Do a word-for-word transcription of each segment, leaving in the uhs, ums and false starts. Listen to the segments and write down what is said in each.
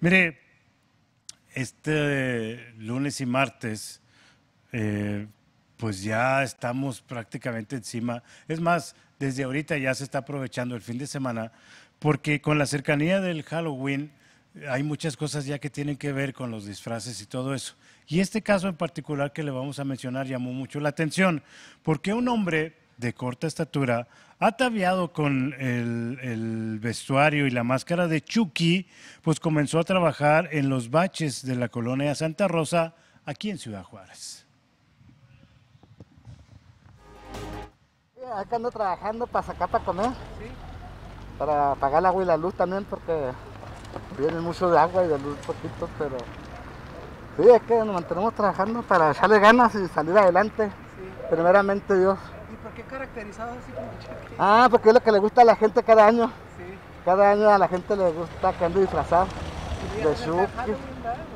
Mire, este lunes y martes, eh, pues ya estamos prácticamente encima. Es más, desde ahorita ya se está aprovechando el fin de semana, porque con la cercanía del Halloween hay muchas cosas ya que tienen que ver con los disfraces y todo eso. Y este caso en particular que le vamos a mencionar llamó mucho la atención, porque un hombre de corta estatura, ataviado con el, el vestuario y la máscara de Chucky, pues comenzó a trabajar en los baches de la colonia Santa Rosa, aquí en Ciudad Juárez. Acá ando trabajando para sacar para comer, ¿sí? Para apagar el agua y la luz también, porque viene mucho de agua y de luz poquito, pero sí, es que nos mantenemos trabajando para echarle ganas y salir adelante, sí. Primeramente Dios. ¿Por qué caracterizado así como Chucky? Ah, porque es lo que le gusta a la gente cada año. Sí. Cada año a la gente le gusta que ande disfrazado de Chucky.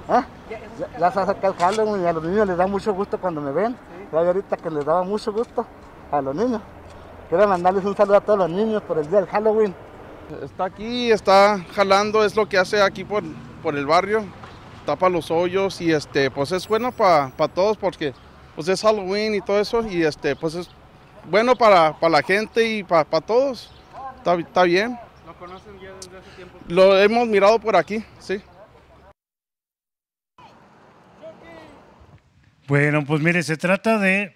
¿Ah? Ya, ya, ya se acerca el Halloween y a los niños les da mucho gusto cuando me ven. Sí. Ya vi ahorita que les daba mucho gusto a los niños. Quiero mandarles un saludo a todos los niños por el día del Halloween. Está aquí, está jalando, es lo que hace aquí por, por el barrio. Tapa los hoyos y este, pues es bueno para pa todos, porque pues es Halloween y todo eso, y este, pues es bueno para, para la gente y para, para todos. Está, está bien. ¿Lo conocen ya desde hace tiempo? Lo hemos mirado por aquí, sí. Bueno, pues mire, se trata de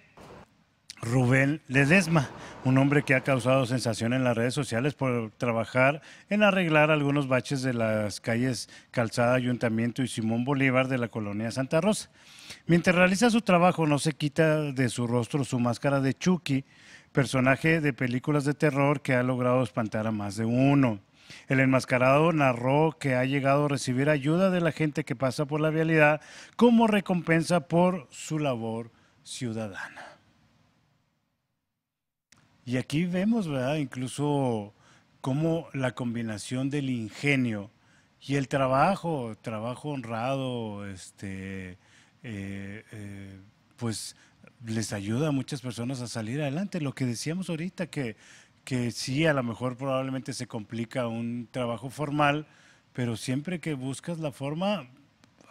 Rubén Ledesma, un hombre que ha causado sensación en las redes sociales por trabajar en arreglar algunos baches de las calles Calzada, Ayuntamiento y Simón Bolívar de la colonia Santa Rosa. Mientras realiza su trabajo, no se quita de su rostro su máscara de Chucky, personaje de películas de terror que ha logrado espantar a más de uno. El enmascarado narró que ha llegado a recibir ayuda de la gente que pasa por la vialidad como recompensa por su labor ciudadana. Y aquí vemos, ¿verdad?, incluso cómo la combinación del ingenio y el trabajo, trabajo honrado, este, eh, eh, pues les ayuda a muchas personas a salir adelante. Lo que decíamos ahorita, que, que sí, a lo mejor probablemente se complica un trabajo formal, pero siempre que buscas la forma,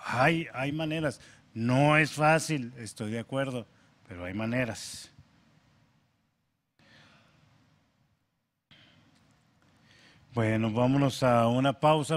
hay, hay maneras. No es fácil, estoy de acuerdo, pero hay maneras. Bueno, vámonos a una pausa.